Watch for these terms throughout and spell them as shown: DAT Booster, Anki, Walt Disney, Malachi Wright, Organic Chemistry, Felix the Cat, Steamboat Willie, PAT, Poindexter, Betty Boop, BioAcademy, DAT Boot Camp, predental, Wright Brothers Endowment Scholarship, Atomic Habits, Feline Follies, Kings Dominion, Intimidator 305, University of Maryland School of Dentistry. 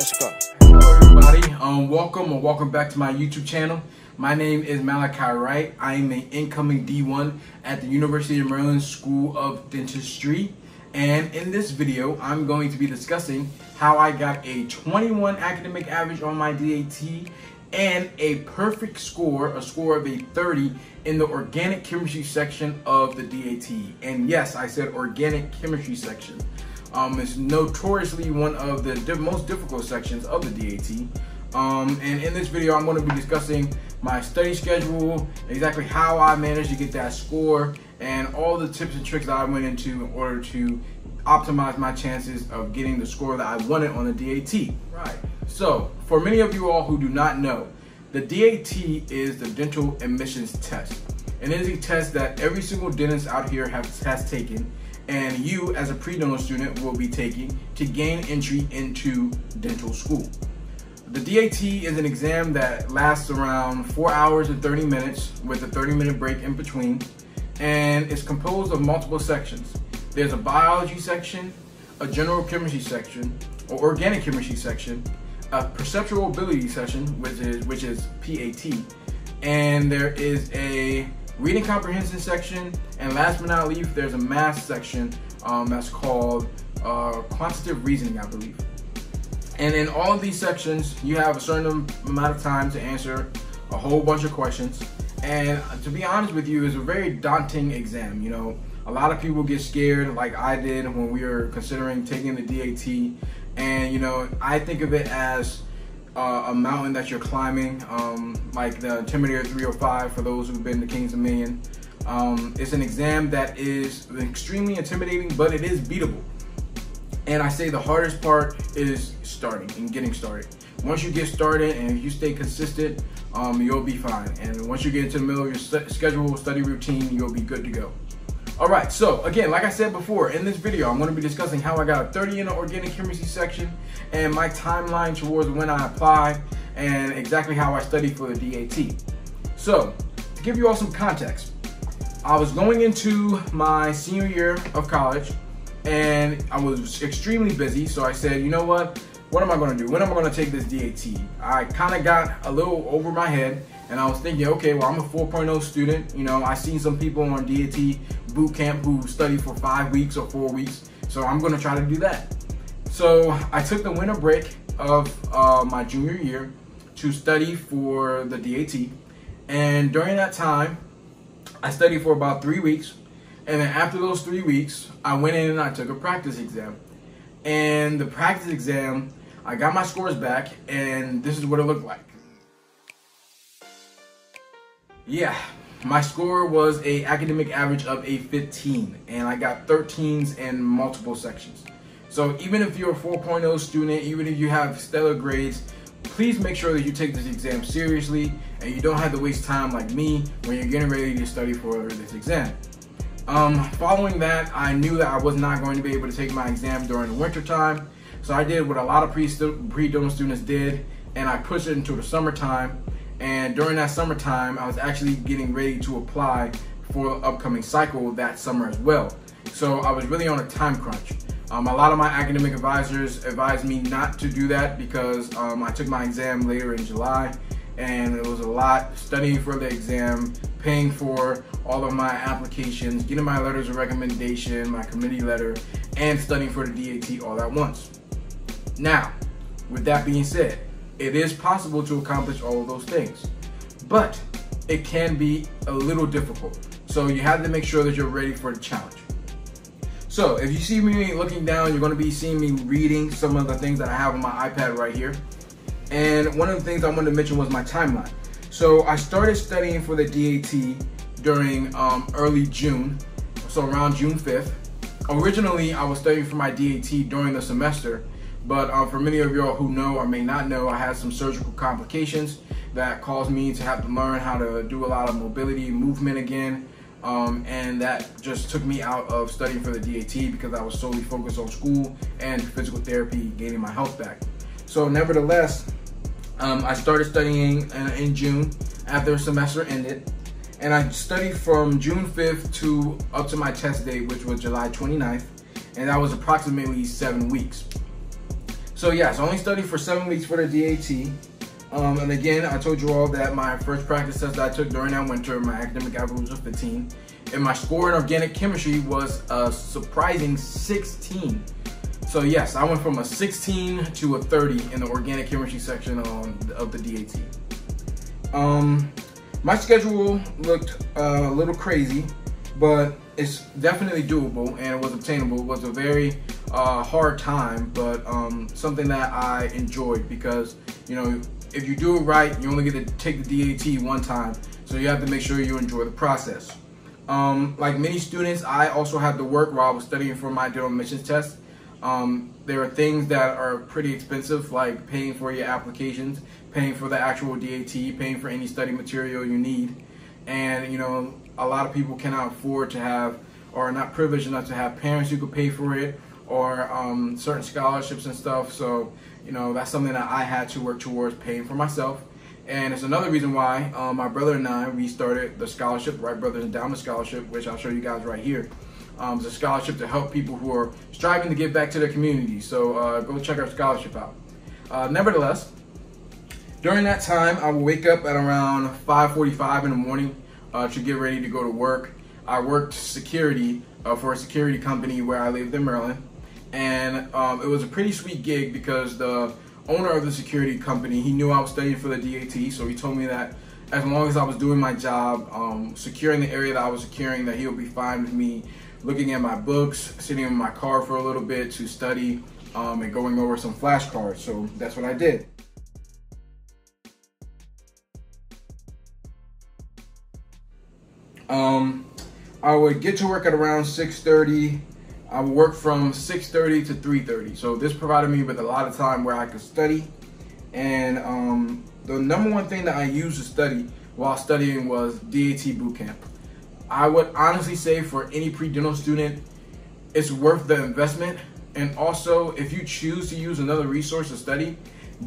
Let's go. Hello everybody, welcome back to my YouTube channel. My name is Malachi Wright. I am an incoming D1 at the University of Maryland School of Dentistry. And in this video, I'm going to be discussing how I got a 21 academic average on my DAT and a perfect score, a score of a 30 in the organic chemistry section of the DAT. And yes, I said organic chemistry section. It's notoriously one of the most difficult sections of the DAT. And in this video, I'm going to be discussing my study schedule, exactly how I managed to get that score, and all the tips and tricks that I went into in order to optimize my chances of getting the score that I wanted on the DAT. Right. So, for many of you all who do not know, the DAT is the dental admissions test. And it is a test that every single dentist out here has taken, and you as a pre-dental student will be taking to gain entry into dental school. The DAT is an exam that lasts around 4 hours and 30 minutes with a 30-minute break in between, and it's composed of multiple sections. There's a biology section, a general chemistry section, or organic chemistry section, a perceptual ability section, which is PAT, and there is a reading comprehension section, and last but not least, there's a math section that's called quantitative reasoning, I believe. And in all of these sections, you have a certain amount of time to answer a whole bunch of questions. And to be honest with you, it's a very daunting exam. You know, a lot of people get scared, like I did when we were considering taking the DAT. And you know, I think of it as a mountain that you're climbing, like the Intimidator 305 for those who've been to Kings Dominion. It's an exam that is extremely intimidating, but it is beatable. And I say the hardest part is starting and getting started. Once you get started and if you stay consistent, you'll be fine. And once you get into the middle of your schedule, study routine, you'll be good to go. All right, so again, like I said before, in this video, I'm gonna be discussing how I got a 30 in the organic chemistry section and my timeline towards when I apply and exactly how I study for the DAT. So, to give you all some context, I was going into my senior year of college and I was extremely busy, so I said, you know what am I gonna do? When am I gonna take this DAT? I kinda got a little over my head and I was thinking, okay, well, I'm a 4.0 student. You know, I seen some people on DAT Boot Camp who study for 5 weeks or 4 weeks, so I'm gonna try to do that. So I took the winter break of my junior year to study for the DAT, and during that time, I studied for about 3 weeks, and then after those 3 weeks, I went in and I took a practice exam. And the practice exam, I got my scores back, and this is what it looked like. Yeah, my score was an academic average of a 15, and I got 13s in multiple sections. So even if you're a 4.0 student, even if you have stellar grades, please make sure that you take this exam seriously, and you don't have to waste time like me when you're getting ready to study for this exam. Following that, I knew that I was not going to be able to take my exam during the winter time, so I did what a lot of pre-dental students did, and I pushed it into the summertime. And during that summertime, I was actually getting ready to apply for the upcoming cycle that summer as well. So I was really on a time crunch. A lot of my academic advisors advised me not to do that because I took my exam later in July, and it was a lot studying for the exam, paying for all of my applications, getting my letters of recommendation, my committee letter, and studying for the DAT all at once. Now, with that being said, it is possible to accomplish all of those things, but it can be a little difficult. So you have to make sure that you're ready for the challenge. So if you see me looking down, you're gonna be seeing me reading some of the things that I have on my iPad right here. And one of the things I wanted to mention was my timeline. So I started studying for the DAT during early June, so around June 5th. Originally, I was studying for my DAT during the semester, but for many of y'all who know or may not know, I had some surgical complications that caused me to have to learn how to do a lot of mobility and movement again, and that just took me out of studying for the DAT because I was solely focused on school and physical therapy, gaining my health back. So nevertheless, I started studying in June after the semester ended, and I studied from June 5th to up to my test date, which was July 29th, and that was approximately 7 weeks. So yes, I only studied for 7 weeks for the DAT. And again, I told you all that my first practice test that I took during that winter, my academic average was 15. And my score in organic chemistry was a surprising 16. So yes, I went from a 16 to a 30 in the organic chemistry section of the DAT. My schedule looked a little crazy, but it's definitely doable and it was obtainable. It was a very hard time, but something that I enjoyed because, you know, if you do it right, you only get to take the DAT one time. So you have to make sure you enjoy the process. Like many students, I also had to work while I was studying for my dental admissions test. There are things that are pretty expensive, like paying for your applications, paying for the actual DAT, paying for any study material you need. And, you know, a lot of people cannot afford to have, or are not privileged enough to have parents who could pay for it, or certain scholarships and stuff. So, you know, that's something that I had to work towards paying for myself. And it's another reason why my brother and I, we started the scholarship, Wright Brothers Endowment Scholarship, which I'll show you guys right here. It's a scholarship to help people who are striving to give back to their community. So go check our scholarship out. Nevertheless, during that time, I would wake up at around 5:45 in the morning to get ready to go to work. I worked security for a security company where I lived in Maryland. And it was a pretty sweet gig because the owner of the security company, he knew I was studying for the DAT, so he told me that as long as I was doing my job, securing the area that I was securing, that he would be fine with me looking at my books, sitting in my car for a little bit to study, and going over some flashcards. So that's what I did. I would get to work at around 6:30. I would work from 6:30 to 3:30. So this provided me with a lot of time where I could study. And the number one thing that I used to study while studying was DAT Boot Camp. I would honestly say for any pre-dental student, it's worth the investment. And also, if you choose to use another resource to study,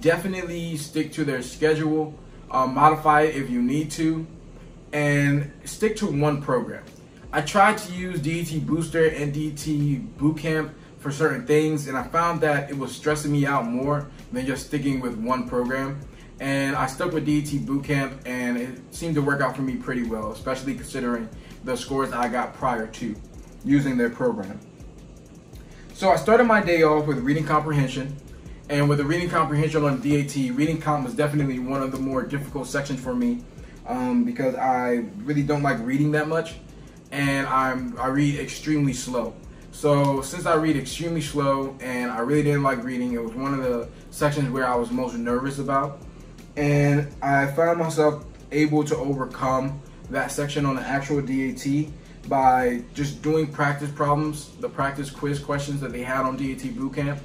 definitely stick to their schedule, modify it if you need to, and stick to one program. I tried to use DAT Booster and DAT Boot Camp for certain things, and I found that it was stressing me out more than just sticking with one program. And I stuck with DAT Boot Camp, and it seemed to work out for me pretty well, especially considering the scores I got prior to using their program. So I started my day off with reading comprehension, and with the reading comprehension on DAT, reading comp was definitely one of the more difficult sections for me because I really don't like reading that much. And I read extremely slow. So since I read extremely slow and I really didn't like reading, it was one of the sections where I was most nervous about. And I found myself able to overcome that section on the actual DAT by just doing practice problems, the practice quiz questions that they had on DAT Boot Camp,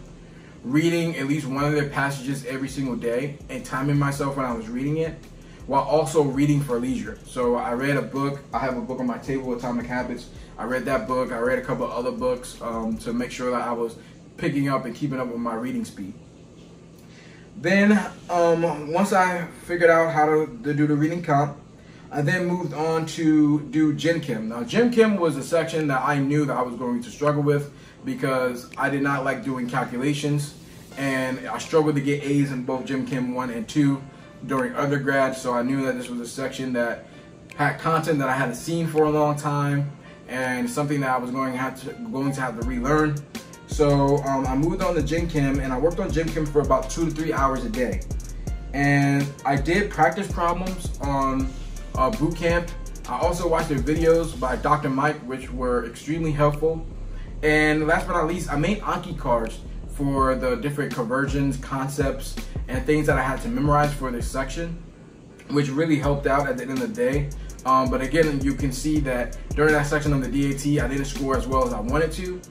reading at least one of their passages every single day and timing myself when I was reading it, while also reading for leisure. So I read a book. I have a book on my table, Atomic Habits. I read that book. I read a couple other books to make sure that I was picking up and keeping up with my reading speed. Then once I figured out how to do the reading comp, I then moved on to do Gen Chem. Now Gen Chem was a section that I knew that I was going to struggle with because I did not like doing calculations and I struggled to get A's in both Gen Chem 1 and 2. During undergrad, so I knew that this was a section that had content that I hadn't seen for a long time and something that I was going to have to relearn. So I moved on to Gen Chem and I worked on Gen Chem for about 2 to 3 hours a day. And I did practice problems on boot camp. I also watched their videos by Dr. Mike, which were extremely helpful. And last but not least, I made Anki cards for the different conversions, concepts, and things that I had to memorize for this section, which really helped out at the end of the day. But again, you can see that during that section on the DAT, I didn't score as well as I wanted to.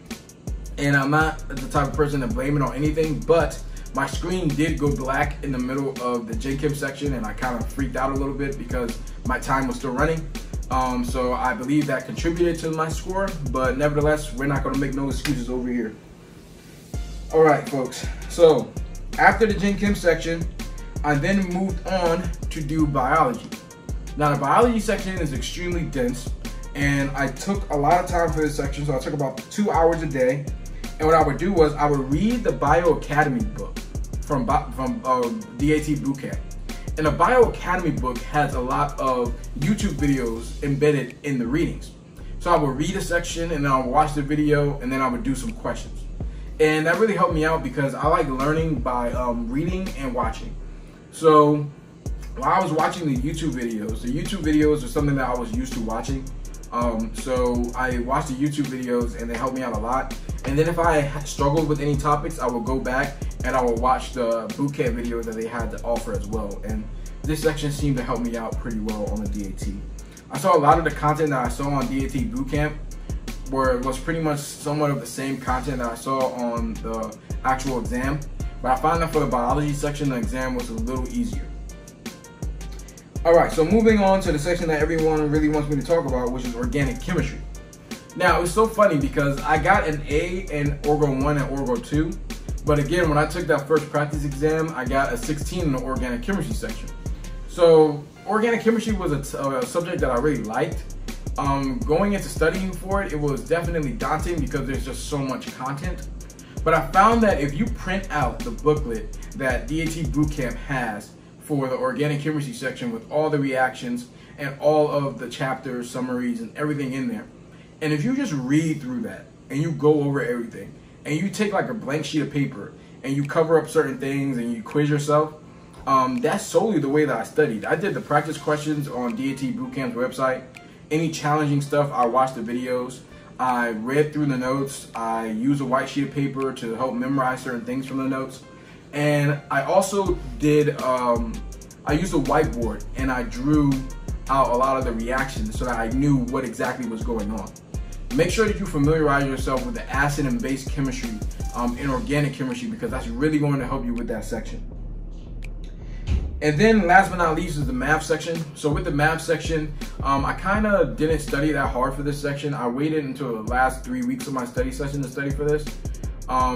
And I'm not the type of person to blame it on anything, but my screen did go black in the middle of the Gen Chem section, and I kind of freaked out a little bit because my time was still running. So I believe that contributed to my score, but nevertheless, we're not gonna make no excuses over here. All right, folks, so after the Gen Chem section, I then moved on to do biology. Now the biology section is extremely dense and I took a lot of time for this section, so I took about 2 hours a day. And what I would do was I would read the BioAcademy book. from DAT Boot Camp. And the BioAcademy book has a lot of YouTube videos embedded in the readings. So I would read a section and then I would watch the video and then I would do some questions. And that really helped me out because I like learning by reading and watching. So while I was watching the YouTube videos are something that I was used to watching. So I watched the YouTube videos and they helped me out a lot. And then if I struggled with any topics, I would go back and I would watch the bootcamp video that they had to offer as well. And this section seemed to help me out pretty well on the DAT. I saw a lot of the content that I saw on DAT bootcamp where it was pretty much somewhat of the same content that I saw on the actual exam. But I found that for the biology section, the exam was a little easier. All right, so moving on to the section that everyone really wants me to talk about, which is organic chemistry. Now, it was so funny because I got an A in Orgo 1 and Orgo 2, but again, when I took that first practice exam, I got a 16 in the organic chemistry section. So, organic chemistry was a subject that I really liked. Going into studying for it, it was definitely daunting because there's just so much content. But I found that if you print out the booklet that DAT Bootcamp has for the organic chemistry section with all the reactions and all of the chapters, summaries, and everything in there, and if you just read through that and you go over everything and you take like a blank sheet of paper and you cover up certain things and you quiz yourself, that's solely the way that I studied. I did the practice questions on DAT Bootcamp's website. Any challenging stuff, I watched the videos. I read through the notes. I used a white sheet of paper to help memorize certain things from the notes. And I also did, I used a whiteboard and I drew out a lot of the reactions so that I knew what exactly was going on. Make sure that you familiarize yourself with the acid and base chemistry in organic chemistry because that's really going to help you with that section. And then last but not least is the math section. So with the math section, I kind of didn't study that hard for this section. I waited until the last 3 weeks of my study session to study for this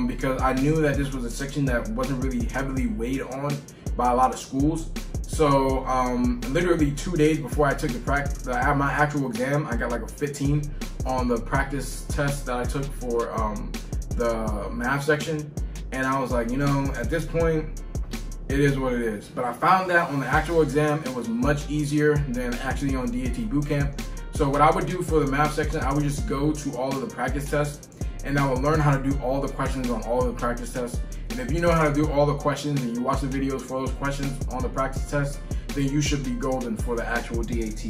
because I knew that this was a section that wasn't really heavily weighed on by a lot of schools. So literally 2 days before I took my actual exam, I got like a 15 on the practice test that I took for the math section. And I was like, you know, at this point, it is what it is. But I found that on the actual exam, it was much easier than actually on DAT Bootcamp. So what I would do for the math section, I would just go to all of the practice tests and I would learn how to do all the questions on all of the practice tests. And if you know how to do all the questions and you watch the videos for those questions on the practice test, then you should be golden for the actual DAT.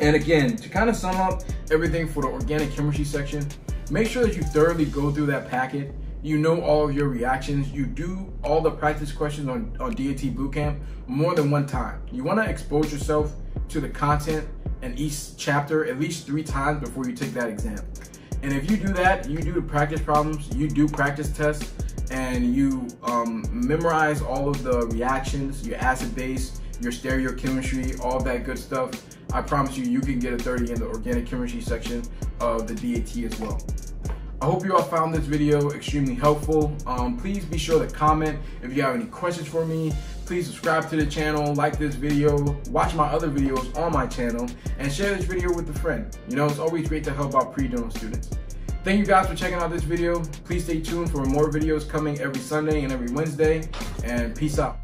And again, to kind of sum up everything for the organic chemistry section, make sure that you thoroughly go through that packet. You know all of your reactions. You do all the practice questions on DAT Bootcamp more than one time. You want to expose yourself to the content in each chapter at least 3 times before you take that exam. And if you do that, you do the practice problems, you do practice tests, and you memorize all of the reactions, your acid base, your stereochemistry, all that good stuff, I promise you, you can get a 30 in the organic chemistry section of the DAT as well. I hope you all found this video extremely helpful. Please be sure to comment if you have any questions for me. Please subscribe to the channel, like this video, watch my other videos on my channel, and share this video with a friend. You know, it's always great to help out pre-dental students. Thank you guys for checking out this video. Please stay tuned for more videos coming every Sunday and every Wednesday, and peace out.